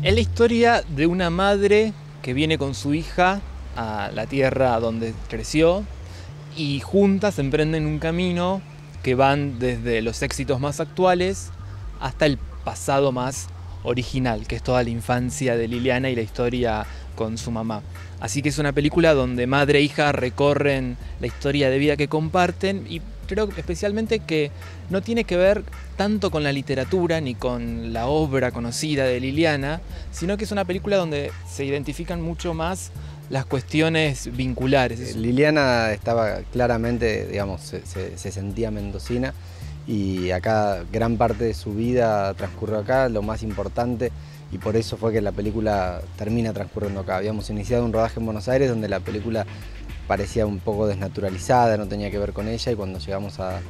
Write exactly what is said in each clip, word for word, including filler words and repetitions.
Es la historia de una madre que viene con su hija a la tierra donde creció y juntas emprenden un camino que van desde los éxitos más actuales hasta el pasado más original, que es toda la infancia de Liliana y la historia con su mamá. Así que es una película donde madre e hija recorren la historia de vida que comparten y creo especialmente que no tiene que ver tanto con la literatura ni con la obra conocida de Liliana, sino que es una película donde se identifican mucho más las cuestiones vinculares. Liliana estaba claramente, digamos, se, se, se sentía mendocina y acá gran parte de su vida transcurrió acá, lo más importante, y por eso fue que la película termina transcurriendo acá. Habíamos iniciado un rodaje en Buenos Aires donde la película parecía un poco desnaturalizada, no tenía que ver con ella, y cuando llegamos a,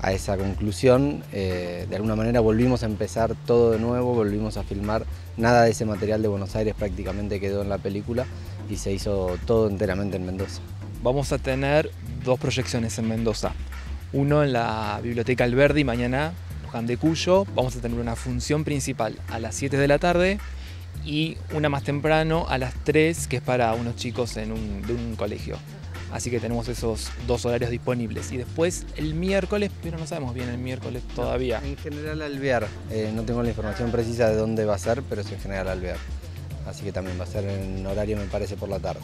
a esa conclusión, eh, de alguna manera volvimos a empezar todo de nuevo, volvimos a filmar, nada de ese material de Buenos Aires prácticamente quedó en la película y se hizo todo enteramente en Mendoza. Vamos a tener dos proyecciones en Mendoza, uno en la Biblioteca Alberdi, mañana Juan de Cuyo, vamos a tener una función principal a las siete de la tarde y una más temprano a las tres, que es para unos chicos en un, de un colegio. Así que tenemos esos dos horarios disponibles. Y después el miércoles, pero no sabemos bien el miércoles todavía. No, en general Alvear, eh, no tengo la información precisa de dónde va a ser, pero es en general Alvear. Así que también va a ser en horario, me parece, por la tarde.